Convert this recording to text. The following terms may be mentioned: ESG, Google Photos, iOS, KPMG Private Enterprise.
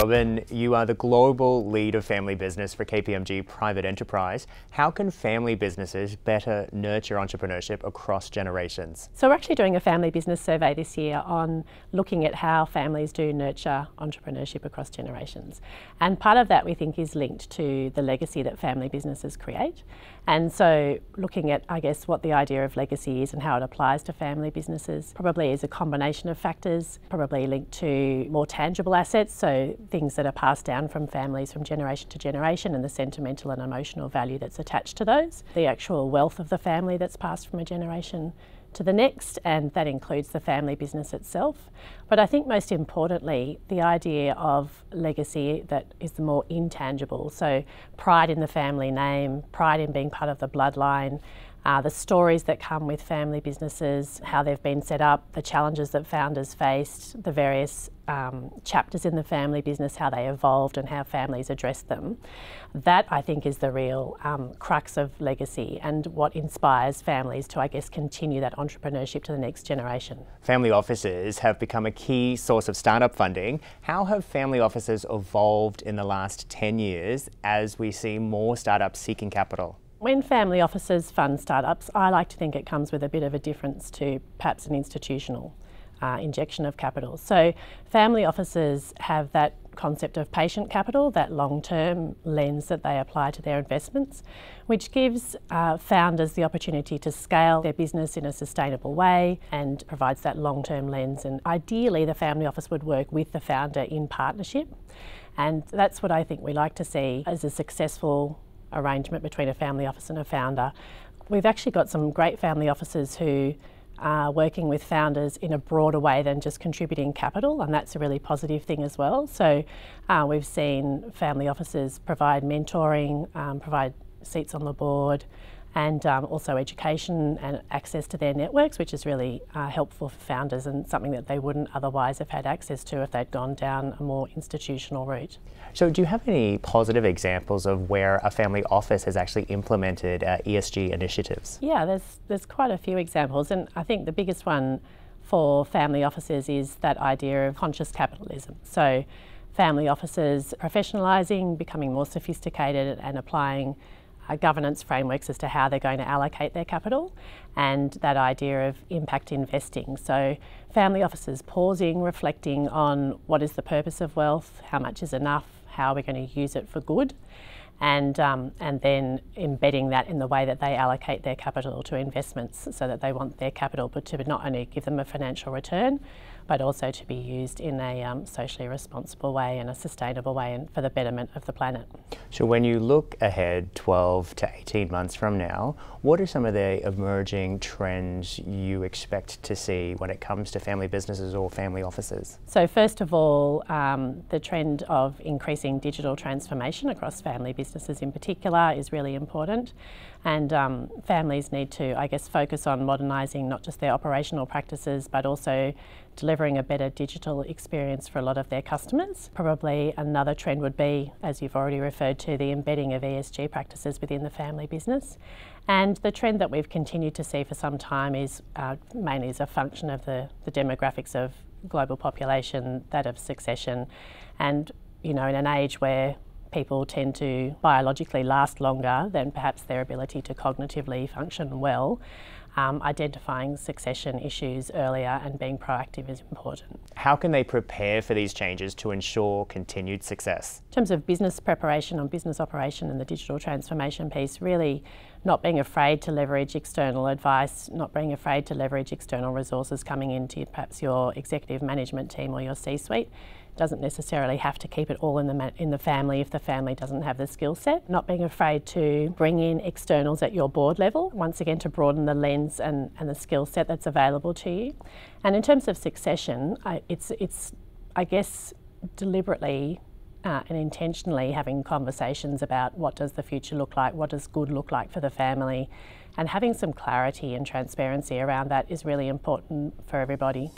Robin, you are the Global Lead of Family Business for KPMG Private Enterprise. How can family businesses better nurture entrepreneurship across generations? So we're actually doing a family business survey this year on looking at how families do nurture entrepreneurship across generations. And part of that we think is linked to the legacy that family businesses create. And so looking at, I guess, what the idea of legacy is and how it applies to family businesses probably is a combination of factors, probably linked to more tangible assets, so things that are passed down from families from generation to generation and the sentimental and emotional value that's attached to those, the actual wealth of the family that's passed from a generation to the next, and that includes the family business itself. But I think most importantly, the idea of legacy that is the more intangible, so pride in the family name, pride in being part of the bloodline, the stories that come with family businesses, how they've been set up, the challenges that founders faced, the various chapters in the family business, how they evolved and how families addressed them. That, I think, is the real crux of legacy and what inspires families to, I guess, continue that entrepreneurship to the next generation. Family offices have become a key source of startup funding. How have family offices evolved in the last 10 years as we see more startups seeking capital? When family offices fund startups, I like to think it comes with a bit of a difference to perhaps an institutional injection of capital. So family offices have that concept of patient capital, that long-term lens that they apply to their investments, which gives founders the opportunity to scale their business in a sustainable way and provides that long-term lens. And ideally, the family office would work with the founder in partnership. And that's what I think we like to see as a successful arrangement between a family office and a founder. We've actually got some great family offices who are working with founders in a broader way than just contributing capital, and that's a really positive thing as well. So we've seen family offices provide mentoring, provide seats on the board, and also education and access to their networks, which is really helpful for founders and something that they wouldn't otherwise have had access to if they'd gone down a more institutional route. So do you have any positive examples of where a family office has actually implemented ESG initiatives? Yeah, there's quite a few examples, and I think the biggest one for family offices is that idea of conscious capitalism. So family offices professionalising, becoming more sophisticated and applying governance frameworks as to how they're going to allocate their capital, and that idea of impact investing. So family offices pausing, reflecting on what is the purpose of wealth, how much is enough, how are we going to use it for good, and then embedding that in the way that they allocate their capital to investments, so that they want their capital to not only give them a financial return, but also to be used in a socially responsible way and a sustainable way and for the betterment of the planet. So when you look ahead 12 to 18 months from now, what are some of the emerging trends you expect to see when it comes to family businesses or family offices? So first of all, the trend of increasing digital transformation across family businesses in particular is really important, and families need to, I guess, focus on modernising not just their operational practices but also delivering a better digital experience for a lot of their customers. Probably another trend would be, as you've already referred to, the embedding of ESG practices within the family business. And the trend that we've continued to see for some time is mainly as a function of the demographics of global population, that of succession. And, you know, in an age where people tend to biologically last longer than perhaps their ability to cognitively function well, identifying succession issues earlier and being proactive is important. How can they prepare for these changes to ensure continued success? In terms of business preparation on business operation and the digital transformation piece, really not being afraid to leverage external advice, not being afraid to leverage external resources coming into perhaps your executive management team or your C-suite. Doesn't necessarily have to keep it all in the family if the family doesn't have the skill set. Not being afraid to bring in externals at your board level, once again to broaden the lens and the skill set that's available to you. And in terms of succession, it's I guess deliberately and intentionally having conversations about what does the future look like, what does good look like for the family, and having some clarity and transparency around that is really important for everybody.